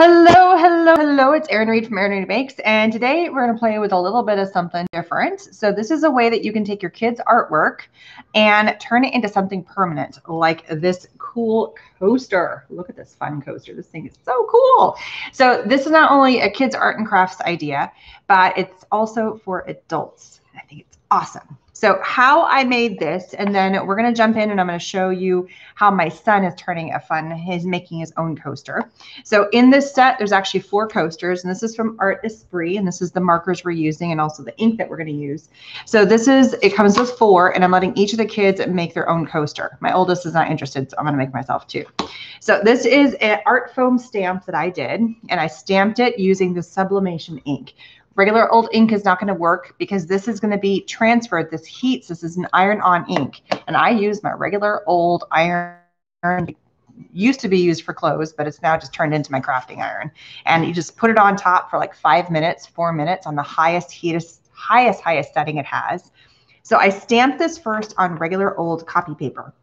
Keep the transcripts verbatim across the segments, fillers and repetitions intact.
Hello, hello, hello. It's Erin Reed from Erin Reed Makes, and today we're going to play with a little bit of something different. So this is a way that you can take your kids' artwork and turn it into something permanent, like this cool coaster. Look at this fun coaster. This thing is so cool. So this is not only a kids' art and crafts idea, but it's also for adults. I think it's awesome. So how I made this, and then we're going to jump in and I'm going to show you how my son is turning a fun, he's making his own coaster. So in this set, there's actually four coasters, and this is from Artesprix, and this is the markers we're using and also the ink that we're going to use. So this is, it comes with four, and I'm letting each of the kids make their own coaster. My oldest is not interested, so I'm going to make myself too. So this is an art foam stamp that I did, and I stamped it using the sublimation ink. Regular old ink is not going to work because this is going to be transferred. This heats. This is an iron-on ink. And I use my regular old iron. It used to be used for clothes, but it's now just turned into my crafting iron. And you just put it on top for like five minutes, four minutes on the highest, highest, highest, highest setting it has. So I stamped this first on regular old copy paper.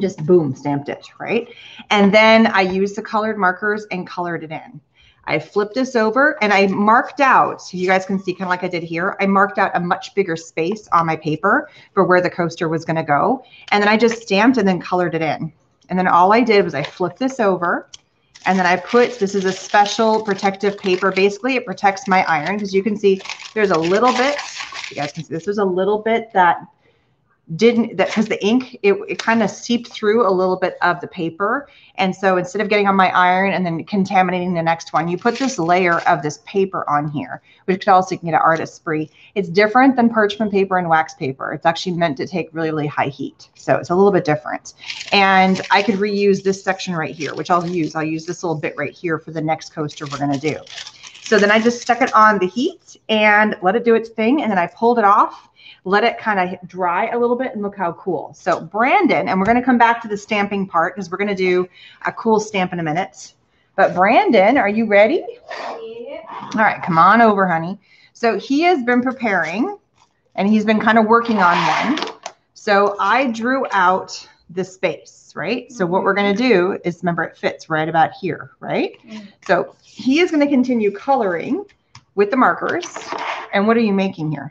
Just boom, stamped it, right? And then I used the colored markers and colored it in. I flipped this over and I marked out, so you guys can see kind of like I did here, I marked out a much bigger space on my paper for where the coaster was going to go. And then I just stamped and then colored it in. And then all I did was I flipped this over and then I put, this is a special protective paper. Basically, it protects my iron because you can see there's a little bit, you guys can see this was a little bit that didn't, that because the ink, it, it kind of seeped through a little bit of the paper. And so instead of getting on my iron and then contaminating the next one, you put this layer of this paper on here, which could also, you can get an Artesprix. It's different than parchment paper and wax paper. It's actually meant to take really, really high heat. So it's a little bit different. And I could reuse this section right here, which I'll use. I'll use this little bit right here for the next coaster we're going to do. So then I just stuck it on the heat and let it do its thing. And then I pulled it off, let it kind of dry a little bit, and look how cool. So Brandon, and we're going to come back to the stamping part because we're going to do a cool stamp in a minute. But Brandon, are you ready? Yeah. All right, come on over, honey. So he has been preparing and he's been kind of working on one. So I drew out the space, right? So what we're going to do is, remember, it fits right about here, right? Mm-hmm. So he is going to continue coloring with the markers. And what are you making here?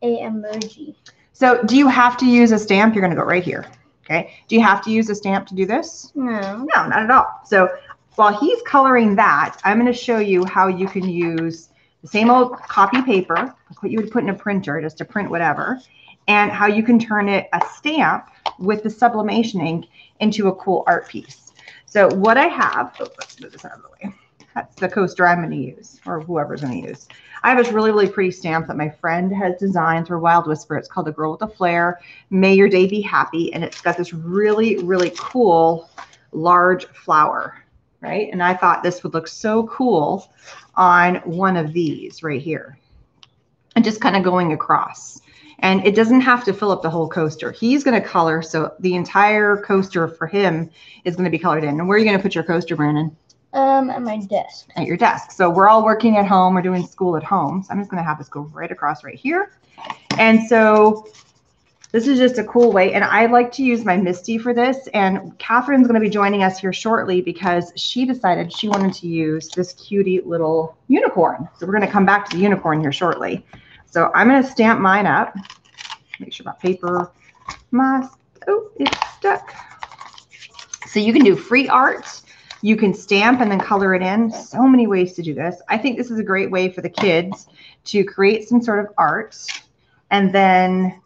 A emoji. So do you have to use a stamp? You're going to go right here. Okay. Do you have to use a stamp to do this? No. No, not at all. So while he's coloring that, I'm going to show you how you can use the same old copy paper, like what you would put in a printer just to print whatever, and how you can turn it a stamp with the sublimation ink into a cool art piece. So what I have, oh, let's move this out of the way. That's the coaster I'm going to use, or whoever's going to use. I have this really, really pretty stamp that my friend has designed through Wild Whisper. It's called The Girl with a Flare. May your day be happy. And it's got this really, really cool large flower, right? And I thought this would look so cool on one of these right here. And just kind of going across. And it doesn't have to fill up the whole coaster. He's going to color, so the entire coaster for him is going to be colored in. And where are you going to put your coaster, Brandon? Um, at my desk. At your desk. So we're all working at home. We're doing school at home. So I'm just going to have this go right across right here. And so this is just a cool way. And I like to use my Misti for this. And Catherine's going to be joining us here shortly because she decided she wanted to use this cutie little unicorn. So we're going to come back to the unicorn here shortly. So I'm going to stamp mine up. Make sure my paper, my, oh, it's stuck. So you can do free art. You can stamp and then color it in. So many ways to do this. I think this is a great way for the kids to create some sort of art and then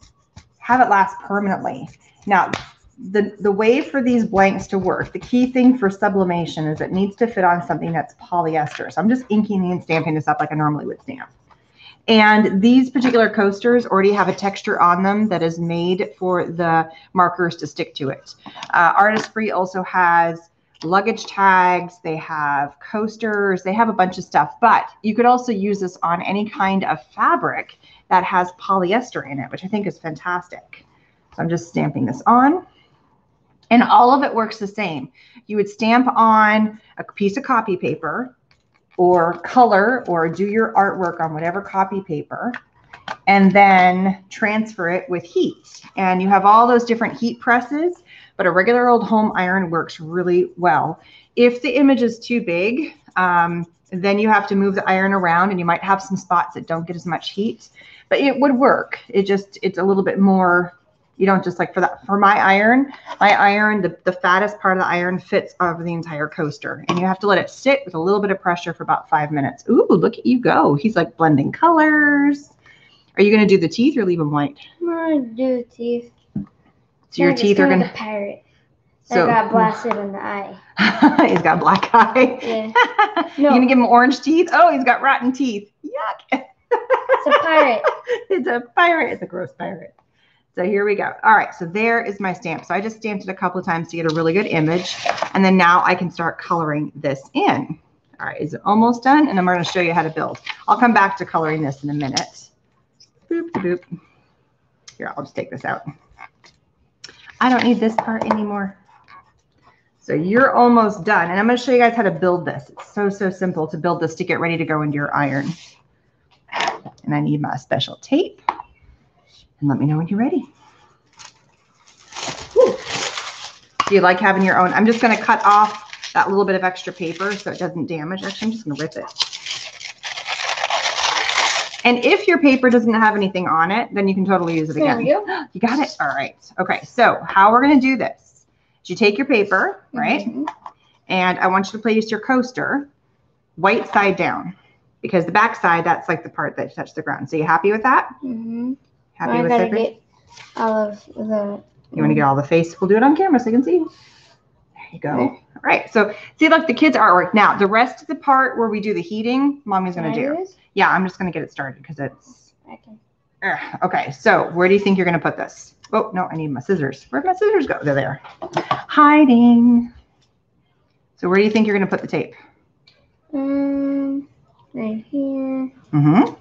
have it last permanently. Now, the, the way for these blanks to work, the key thing for sublimation is it needs to fit on something that's polyester. So I'm just inking and stamping this up like I normally would stamp. And these particular coasters already have a texture on them that is made for the markers to stick to it. Uh, Artesprix also has luggage tags. They have coasters. They have a bunch of stuff. But you could also use this on any kind of fabric that has polyester in it, which I think is fantastic. So I'm just stamping this on. And all of it works the same. You would stamp on a piece of copy paper, or color, or do your artwork on whatever copy paper, and then transfer it with heat. And you have all those different heat presses, but a regular old home iron works really well. If the image is too big, um, then you have to move the iron around and you might have some spots that don't get as much heat, but it would work. It just, it's a little bit more, you don't just like for that, for my iron, my iron, the, the fattest part of the iron fits over the entire coaster, and you have to let it sit with a little bit of pressure for about five minutes. Ooh, look at you go. He's like blending colors. Are you going to do the teeth or leave them white? I'm going to do the teeth. So your teeth are going to... the pirate. So, I got blasted in the eye. He's got black eye. Yeah. You're going to give him orange teeth? Oh, he's got rotten teeth. Yuck. It's a pirate. It's a pirate. It's a gross pirate. So here we go. All right. So there is my stamp. So I just stamped it a couple of times to get a really good image. And then now I can start coloring this in. All right. Is it almost done? And I'm going to show you how to build. I'll come back to coloring this in a minute. Boop, boop. Here, I'll just take this out. I don't need this part anymore. So you're almost done. And I'm going to show you guys how to build this. It's so, so simple to build this to get ready to go into your iron. And I need my special tape. And let me know when you're ready. Woo. Do you like having your own? I'm just going to cut off that little bit of extra paper so it doesn't damage. Actually, I'm just going to rip it. And if your paper doesn't have anything on it, then you can totally use it again. You. you got it. All right. Okay. So how we're going to do this is you take your paper, right? Mm-hmm. And I want you to place your coaster white side down, because the back side, that's like the part that touched the ground. So you happy with that? Mm-hmm. Happy well, with I gotta get all of the. You want to get all the face? We'll do it on camera so you can see. There you go. Okay. All right. So see, look, the kids' artwork. Now the rest of the part where we do the heating, Mommy's going to do. do Yeah, I'm just going to get it started because it's... Okay. Ugh. Okay, so where do you think you're going to put this? Oh, no, I need my scissors. Where'd my scissors go? They're there. Hiding. So where do you think you're going to put the tape? Um, right here. Mm-hmm.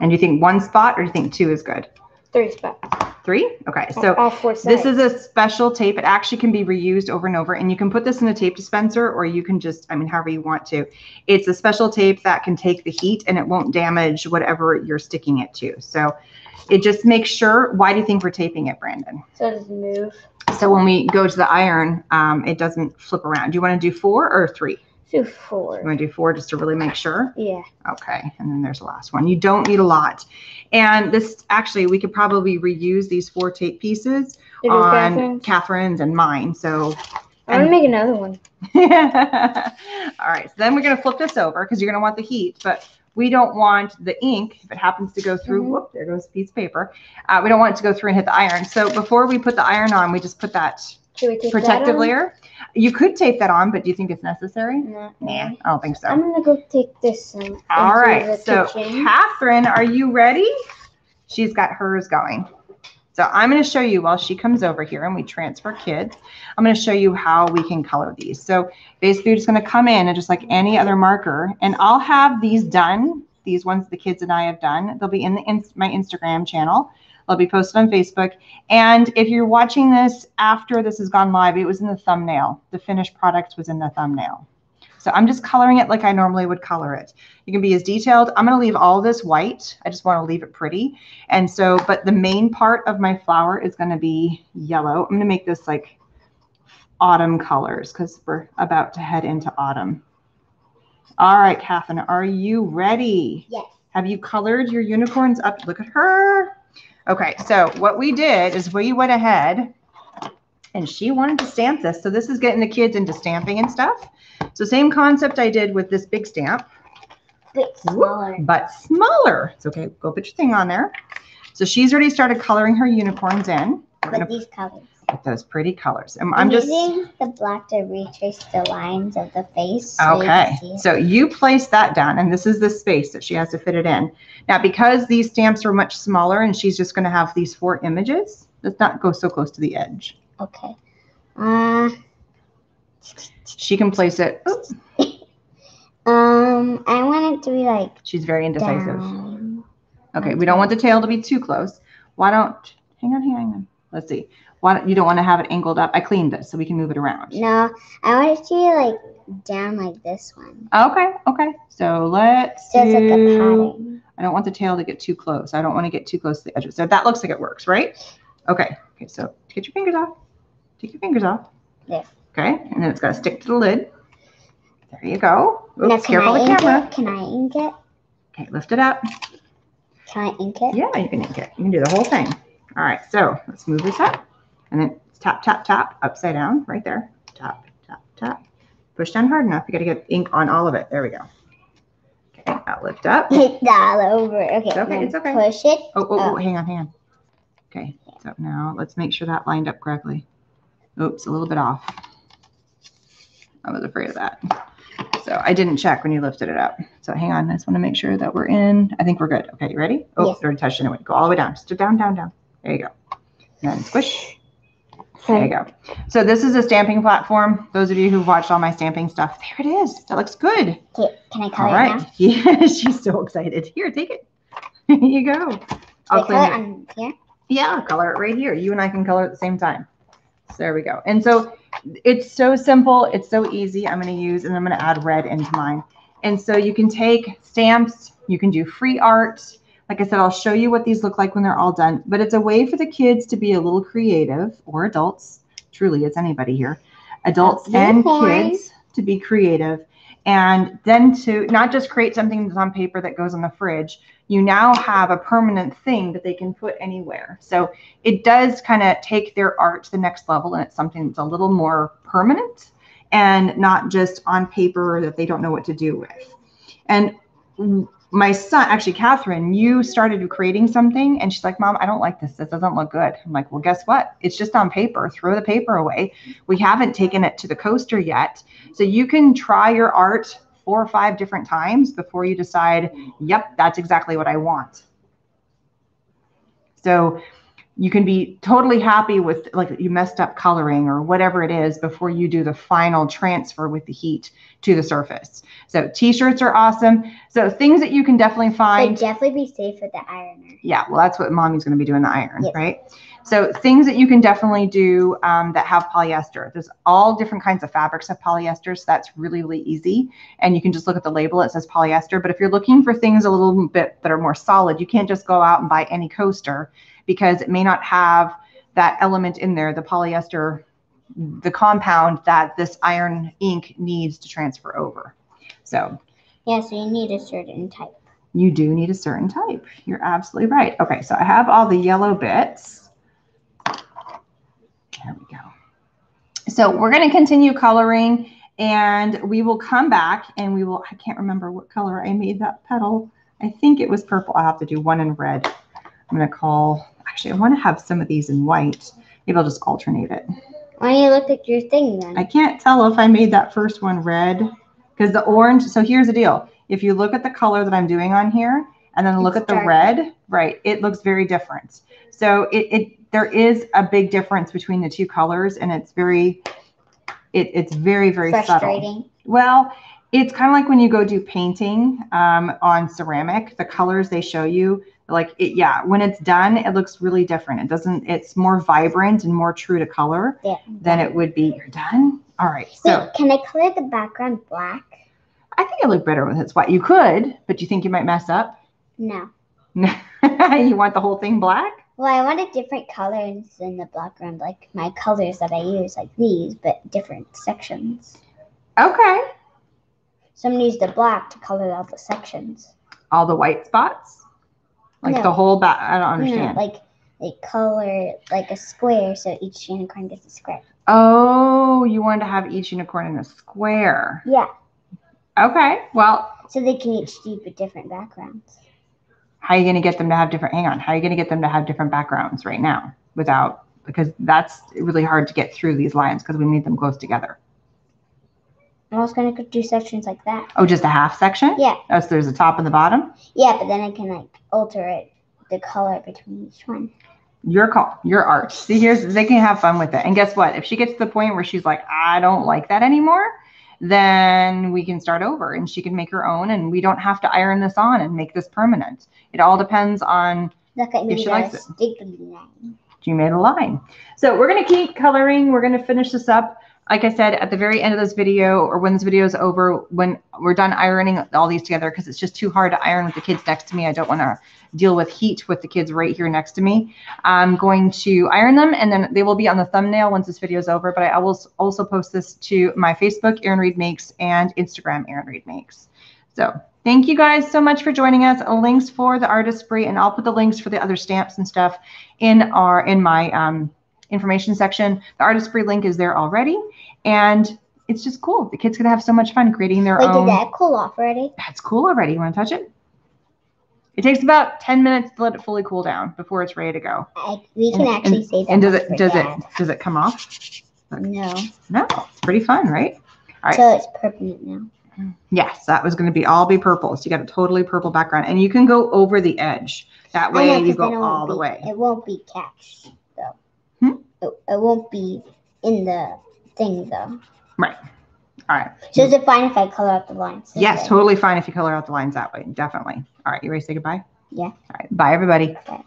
And do you think one spot or do you think two is good? Three spots. Three? Okay, so all four sides. This is a special tape. It actually can be reused over and over, and you can put this in a tape dispenser, or you can just, I mean, however you want to. It's a special tape that can take the heat, and it won't damage whatever you're sticking it to. So it just makes sure. Why do you think we're taping it, Brandon? So it doesn't move. So when we go to the iron, um, it doesn't flip around. Do you want to do four or three? Do four. You want to do four just to really make sure? Yeah. Okay. And then there's the last one. You don't need a lot. And this, actually, we could probably reuse these four tape pieces it on Catherine's. Catherine's and mine. So I'm going to make another one. All right. So then we're going to flip this over because you're going to want the heat. But we don't want the ink, if it happens to go through, mm-hmm. whoop, there goes a piece of paper. Uh, we don't want it to go through and hit the iron. So before we put the iron on, we just put that protective layer. You could tape that on, but do you think it's necessary? No. Nah, I don't think so. I'm going to go take this one. All right. So, kitchen. Catherine, are you ready? She's got hers going. So I'm going to show you while she comes over here and we transfer kids. I'm going to show you how we can color these. So basically, you're just going to come in and just like any other marker. And I'll have these done. These ones the kids and I have done. They'll be in, the, in my Instagram channel. They'll be posted on Facebook. And if you're watching this after this has gone live, it was in the thumbnail. The finished product was in the thumbnail. So I'm just coloring it like I normally would color it. You can be as detailed. I'm going to leave all this white. I just want to leave it pretty. And so, but the main part of my flower is going to be yellow. I'm going to make this like autumn colors because we're about to head into autumn. All right, Catherine, are you ready? Yes. Have you colored your unicorns up? Look at her. Okay, so what we did is we went ahead and she wanted to stamp this. So this is getting the kids into stamping and stuff. So same concept I did with this big stamp, but smaller. Whoop, but smaller. It's okay. Go put your thing on there. So she's already started coloring her unicorns in. We're with these colors. With those pretty colors. And I'm, I'm just using the black to retrace the lines of the face. So okay. You so you place that down, and this is the space that she has to fit it in. Now, because these stamps are much smaller, and she's just going to have these four images. Let's not go so close to the edge. Okay. Uh, she can place it. Oops. um, I want it to be like. She's very indecisive. Down. Okay, we don't want the tail to be too close. Why don't? Hang on, hang on. Let's see. Why don't, you don't want to have it angled up. I cleaned this so we can move it around. No, I want it to be like down like this one. Okay, okay. So let's so it's do, like a pattern. I don't want the tail to get too close. I don't want to get too close to the edges. So that looks like it works, right? Okay. Okay. So get your fingers off. Take your fingers off. Yes. Okay. And then it's got to stick to the lid. There you go. Oops, now, careful of the camera. It? Can I ink it? Okay. Lift it up. Can I ink it? Yeah, you can ink it. You can do the whole thing. All right. So let's move this up. And then tap, tap, tap. Upside down. Right there. Tap, tap, tap. Push down hard enough. You got to get ink on all of it. There we go. Okay. Now lift up. It's all over. Okay. It's okay. It's okay. Push it. Oh, oh, oh. Hang on, hang on. Okay. So now let's make sure that lined up correctly. Oops, a little bit off. I was afraid of that. So I didn't check when you lifted it up. So hang on. I just want to make sure that we're in. I think we're good. Okay, you ready? Oh, yes. You already touched it anyway. Go all the way down. Just down, down, down. There you go. And then squish. There you go. So this is a stamping platform. Those of you who've watched all my stamping stuff, there it is. That looks good. Okay, can I color all right. it now? Yeah, she's so excited. Here, take it. Here you go. I'll clean it. On here? Yeah, color it right here. You and I can color at the same time. So there we go. And so it's so simple. It's so easy. I'm going to use, and I'm going to add red into mine. And so you can take stamps. You can do free art. Like I said, I'll show you what these look like when they're all done. But it's a way for the kids to be a little creative, or adults. Truly, it's anybody here. Adults and kids to be creative. And then to not just create something that's on paper that goes on the fridge. You now have a permanent thing that they can put anywhere. So it does kind of take their art to the next level. And it's something that's a little more permanent and not just on paper that they don't know what to do with. And my son, actually, Catherine, you started creating something. And she's like, Mom, I don't like this. This doesn't look good. I'm like, well, guess what? It's just on paper. Throw the paper away. We haven't taken it to the coaster yet. So you can try your art four or five different times before you decide, yep, that's exactly what I want. So you can be totally happy with, like, you messed up coloring or whatever it is before you do the final transfer with the heat to the surface. So t-shirts are awesome. So things that you can definitely find. But definitely be safe with the iron. Yeah, well, that's what Mommy's going to be doing, the iron, yep. Right? So things that you can definitely do um, that have polyester. There's all different kinds of fabrics of polyester, so that's really, really easy. And you can just look at the label, it says polyester. But if you're looking for things a little bit that are more solid, you can't just go out and buy any coaster, because it may not have that element in there, the polyester, the compound that this iron ink needs to transfer over. So yeah, so you need a certain type. You do need a certain type. You're absolutely right. Okay, so I have all the yellow bits. There we go. So we're going to continue coloring, and we will come back and we will, I can't remember what color I made that petal. I think it was purple. I'll have to do one in red. I'm going to call, actually, I want to have some of these in white. Maybe I'll just alternate it. Why don't you look at your thing then? I can't tell if I made that first one red, because the orange, so here's the deal. If you look at the color that I'm doing on here and then look it's at the dark. Red, right, it looks very different. So it, it there is a big difference between the two colors, and it's very, it, it's very, very Frustrating. subtle. Well, it's kind of like when you go do painting um, on ceramic, the colors they show you, like it, yeah, when it's done, it looks really different. It doesn't, it's more vibrant and more true to color yeah. than it would be. You're done. All right. So wait, can I color the background black? I think it looked better with it's white. You could, but you think you might mess up? No. No. You want the whole thing black? Well, I wanted different colors in the background, like my colors that I use, like these, but different sections. Okay. So I'm going to use the black to color all the sections. All the white spots? Like no. the whole back, I don't understand. No, like they color like a square, so each unicorn gets a square. Oh, you wanted to have each unicorn in a square. Yeah. Okay, well. So they can each keep different backgrounds. How are you going to get them to have different, hang on, how are you going to get them to have different backgrounds right now without, because that's really hard to get through these lines because we need them close together. I was going to do sections like that. Oh, just a half section? Yeah. Oh, so there's a top and the bottom? Yeah, but then I can, like, alter it, the color between each one. Your call. Your art. See, here's, they can have fun with it. And guess what? If she gets to the point where she's like, I don't like that anymore, then we can start over. And she can make her own, and we don't have to iron this on and make this permanent. It all depends on Look at me if she likes it. you made a line. So we're going to keep coloring. We're going to finish this up. Like I said, at the very end of this video, or when this video is over, when we're done ironing all these together, because it's just too hard to iron with the kids next to me. I don't want to deal with heat with the kids right here next to me. I'm going to iron them, and then they will be on the thumbnail once this video is over. But I will also post this to my Facebook, Erin Reed Makes, and Instagram, Erin Reed Makes. So thank you guys so much for joining us. Links for the Artesprix, and I'll put the links for the other stamps and stuff in our in my um, information section. The Artesprix link is there already, and it's just cool. The kids gonna have so much fun creating their Wait, own. Did that cool off already? That's cool already. You want to touch it? It takes about ten minutes to let it fully cool down before it's ready to go. I, we can and, actually and, say that. And does it does Dad. it does it come off? Look. No. No. It's pretty fun, right? All right. So it's permanent now. Yes, that was going to be all be purple. So you got a totally purple background, and you can go over the edge. That way know, you go all be, the way. It won't be catched though. Hmm? It, it won't be in the thing though. Right. All right. So is it fine if I color out the lines? Yes, way? Totally fine if you color out the lines that way. Definitely. All right. You ready to say goodbye? Yeah. All right. Bye, everybody. Okay.